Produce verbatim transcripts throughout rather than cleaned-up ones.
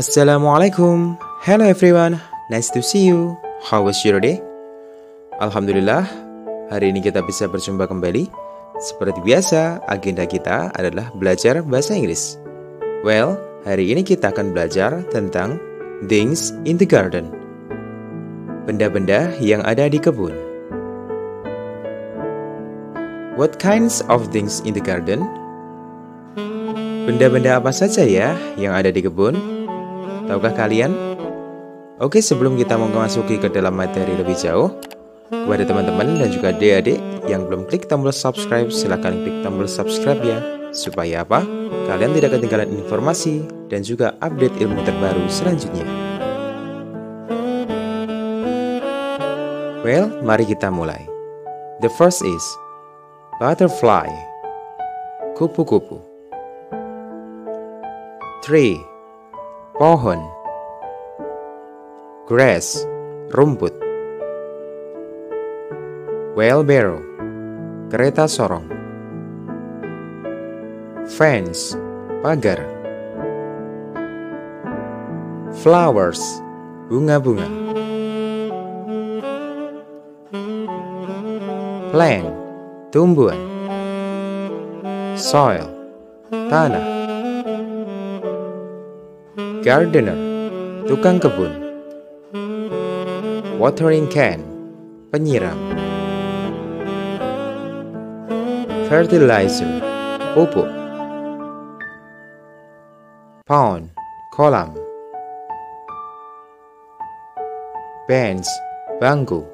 Assalamualaikum. Hello everyone, nice to see you. How was your day? Alhamdulillah, hari ini kita bisa berjumpa kembali. Seperti biasa, agenda kita adalah belajar bahasa Inggris. Well, hari ini kita akan belajar tentang things in the garden. Benda-benda yang ada di kebun. What kinds of things in the garden? Benda-benda apa saja ya yang ada di kebun? Tahukah kalian? Oke, sebelum kita memasuki ke dalam materi lebih jauh, kepada teman-teman dan juga adik-adik yang belum klik tombol subscribe, silahkan klik tombol subscribe ya. Supaya apa? Kalian tidak ketinggalan informasi dan juga update ilmu terbaru selanjutnya. Well, mari kita mulai. The first is butterfly, kupu-kupu. Tree, pohon. Grass, rumput. Wheelbarrow, kereta sorong. Fence, pagar. Flowers, bunga-bunga. Plant, tumbuhan. Soil, tanah. Gardener, tukang kebun. Watering can, penyiram. Fertilizer, pupuk. Pond, kolam. Bench, bangku.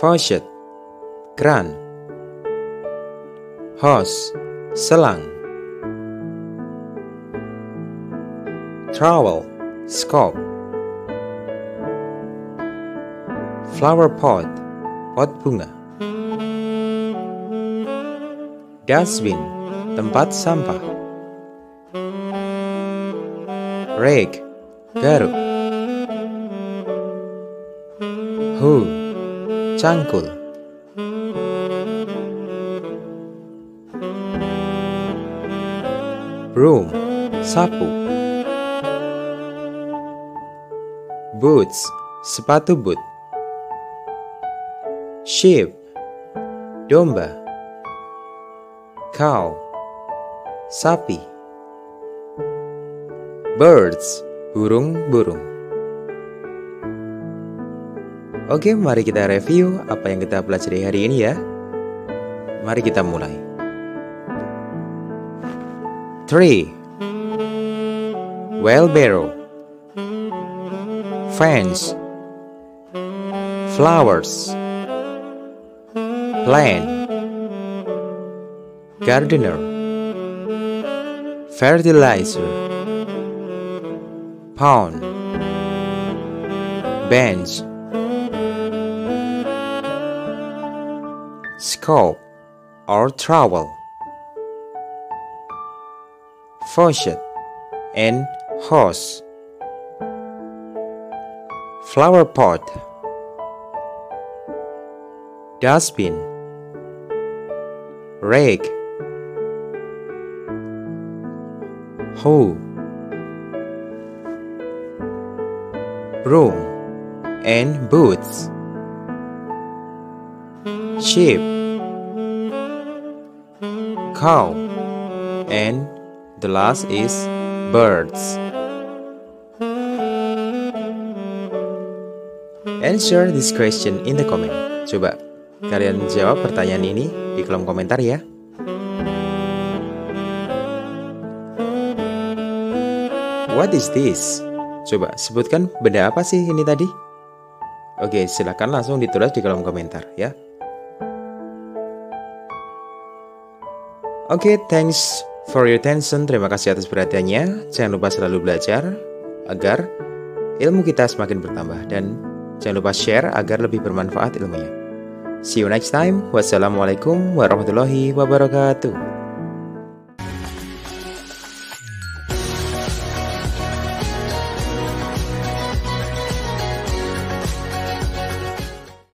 Faucet, keran. Hose, selang. Trowel, scoop. Flower pot, pot bunga. Dustbin, tempat sampah. Rake, garuk. Hoe, cangkul. Broom, sapu. Boots, sepatu boot. Sheep, domba. Cow, sapi. Birds, burung-burung. Oke, mari kita review apa yang kita pelajari hari ini ya. Mari kita mulai. Tree, wheelbarrow, fence, flowers, plant, gardener, fertilizer, pond, bench, scoop or trowel, faucet and hose, flower pot, dustbin, rake, hoe, broom and boots, sheep, cow, and the last is birds. Answer this question in the comment. Coba kalian jawab pertanyaan ini di kolom komentar ya. What is this? Coba sebutkan benda apa sih ini tadi? Oke, silakan langsung ditulis di kolom komentar ya. Oke, thanks for your attention, terima kasih atas perhatiannya. Jangan lupa selalu belajar agar ilmu kita semakin bertambah. Dan jangan lupa share agar lebih bermanfaat ilmunya. See you next time. Wassalamualaikum warahmatullahi wabarakatuh.